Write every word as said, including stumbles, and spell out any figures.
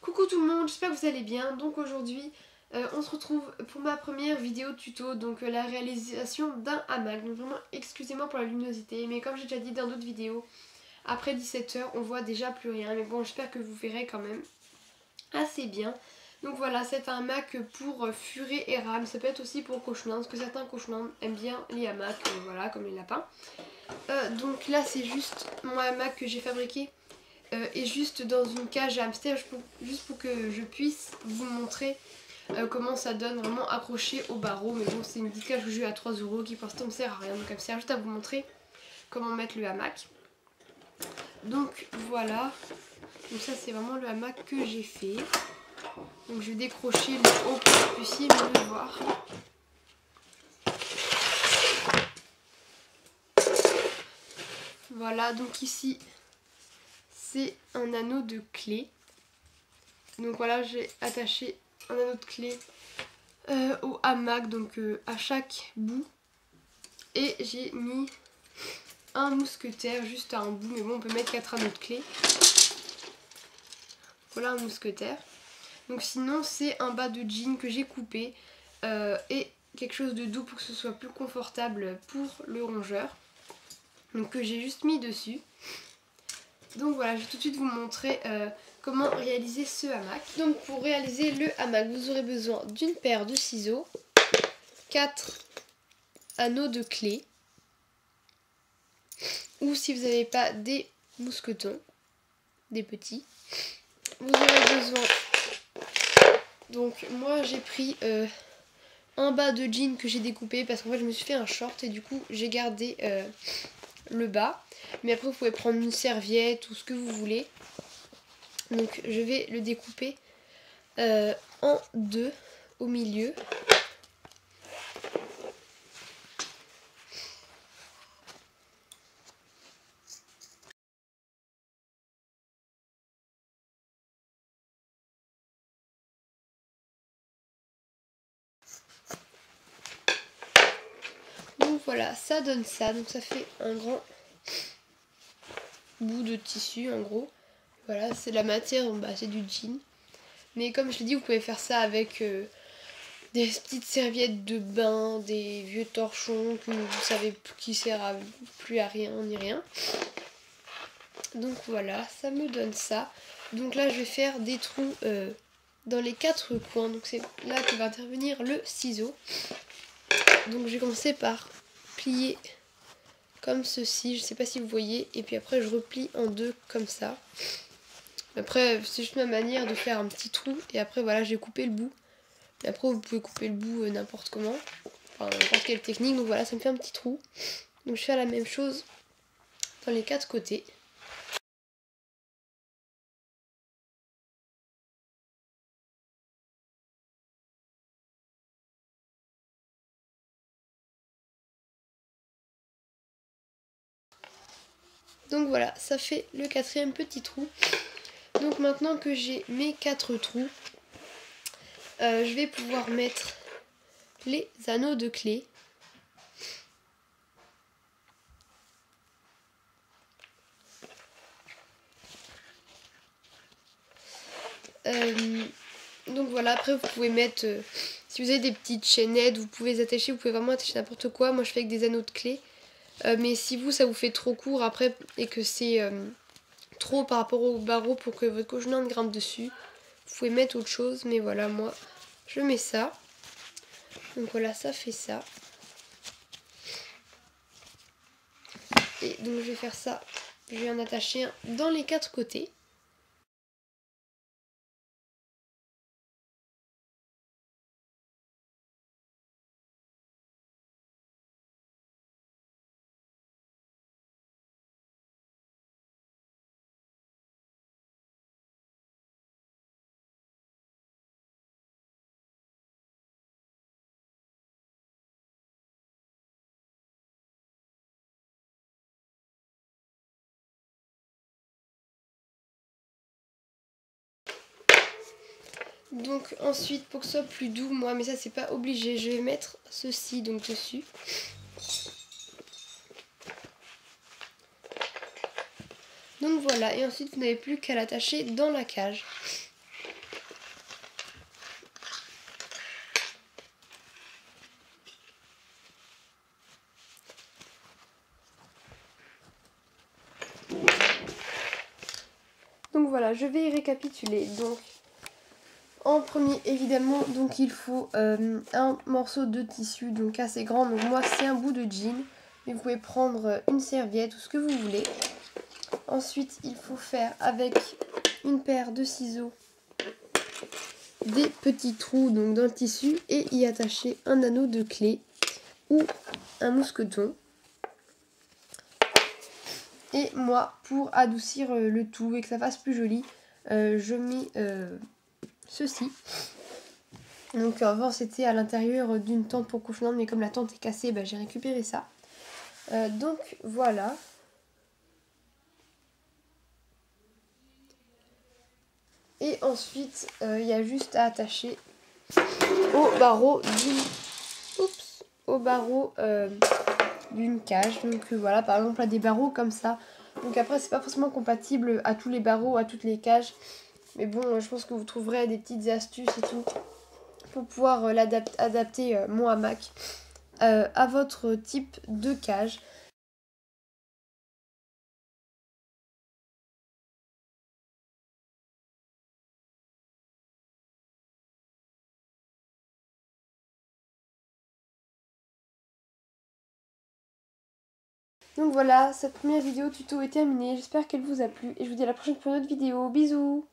Coucou tout le monde, j'espère que vous allez bien. Donc aujourd'hui euh, on se retrouve pour ma première vidéo tuto, donc euh, la réalisation d'un hamac. Donc vraiment excusez-moi pour la luminosité, mais comme j'ai déjà dit dans d'autres vidéos, après dix-sept heures on voit déjà plus rien, mais bon j'espère que vous verrez quand même assez bien. Donc voilà, c'est un hamac pour euh, furet et rame, ça peut être aussi pour cochelins, parce que certains cochelins aiment bien les hamacs, euh, voilà, comme les lapins. Euh, donc là c'est juste mon hamac que j'ai fabriqué. Euh, et juste dans une cage à hamster, juste pour que je puisse vous montrer euh, comment ça donne vraiment accroché au barreau. Mais bon, c'est une petite cage que j'ai eu à trois euros qui pour l'instant me sert à rien, donc elle me sert juste à vous montrer comment mettre le hamac. Donc voilà, donc ça c'est vraiment le hamac que j'ai fait. Donc je vais décrocher le haut pour que vous puissiez mieux voir. Voilà, donc ici c'est un anneau de clé. Donc voilà, j'ai attaché un anneau de clé euh, au hamac, donc euh, à chaque bout. Et j'ai mis un mousquetaire juste à un bout, mais bon on peut mettre quatre anneaux de clé. Voilà un mousquetaire. Donc sinon c'est un bas de jean que j'ai coupé euh, et quelque chose de doux pour que ce soit plus confortable pour le rongeur. Donc que j'ai juste mis dessus. Donc voilà, je vais tout de suite vous montrer euh, comment réaliser ce hamac. Donc pour réaliser le hamac, vous aurez besoin d'une paire de ciseaux, quatre anneaux de clé, ou si vous n'avez pas des mousquetons, des petits, vous aurez besoin... Donc moi j'ai pris euh, un bas de jean que j'ai découpé parce qu'en fait je me suis fait un short et du coup j'ai gardé... Euh, le bas, mais après vous pouvez prendre une serviette ou ce que vous voulez. Donc je vais le découper euh, en deux au milieu. Voilà, ça donne ça, donc ça fait un grand bout de tissu en gros. Voilà, c'est la matière, bah, c'est du jean. Mais comme je l'ai dit, vous pouvez faire ça avec euh, des petites serviettes de bain, des vieux torchons que vous savez qui sert à, plus à rien ni rien. Donc voilà, ça me donne ça. Donc là je vais faire des trous euh, dans les quatre coins, donc c'est là que va intervenir le ciseau. Donc je vais commencer par plier comme ceci, je sais pas si vous voyez, et puis après je replie en deux comme ça. Après c'est juste ma manière de faire un petit trou et après voilà j'ai coupé le bout. Et après vous pouvez couper le bout euh, n'importe comment, enfin n'importe quelle technique, donc voilà ça me fait un petit trou. Donc je fais la même chose dans les quatre côtés. Donc voilà, ça fait le quatrième petit trou. Donc maintenant que j'ai mes quatre trous, euh, je vais pouvoir mettre les anneaux de clé. Euh, donc voilà, après vous pouvez mettre, euh, si vous avez des petites chaînettes, vous pouvez les attacher, vous pouvez vraiment attacher n'importe quoi. Moi je fais avec des anneaux de clé. Euh, mais si vous ça vous fait trop court après et que c'est euh, trop par rapport au barreau pour que votre cochelin ne grimpe dessus, vous pouvez mettre autre chose, mais voilà moi je mets ça. Donc voilà, ça fait ça. Et donc je vais faire ça, je vais en attacher un dans les quatre côtés. Donc ensuite, pour que ce soit plus doux, moi, mais ça c'est pas obligé, je vais mettre ceci donc dessus. Donc voilà, et ensuite vous n'avez plus qu'à l'attacher dans la cage. Donc voilà, je vais récapituler. Donc en premier, évidemment, donc il faut euh, un morceau de tissu, donc assez grand. Donc moi c'est un bout de jean, mais vous pouvez prendre une serviette ou ce que vous voulez. Ensuite, il faut faire avec une paire de ciseaux des petits trous donc dans le tissu et y attacher un anneau de clé ou un mousqueton. Et moi, pour adoucir le tout et que ça fasse plus joli, euh, je mets euh, ceci. Donc avant c'était à l'intérieur d'une tente pour confinement, mais comme la tente est cassée, bah, j'ai récupéré ça. Euh, donc voilà. Et ensuite, il euh, y a juste à attacher au barreau d'une Oups, au barreau euh, d'une cage. Donc euh, voilà, par exemple, là, des barreaux comme ça. Donc après, c'est pas forcément compatible à tous les barreaux, à toutes les cages. Mais bon, euh, je pense que vous trouverez des petites astuces et tout pour pouvoir euh, l'adapter, adapter euh, mon hamac euh, à votre type de cage. Donc voilà, cette première vidéo tuto est terminée, j'espère qu'elle vous a plu et je vous dis à la prochaine pour une autre vidéo, bisous!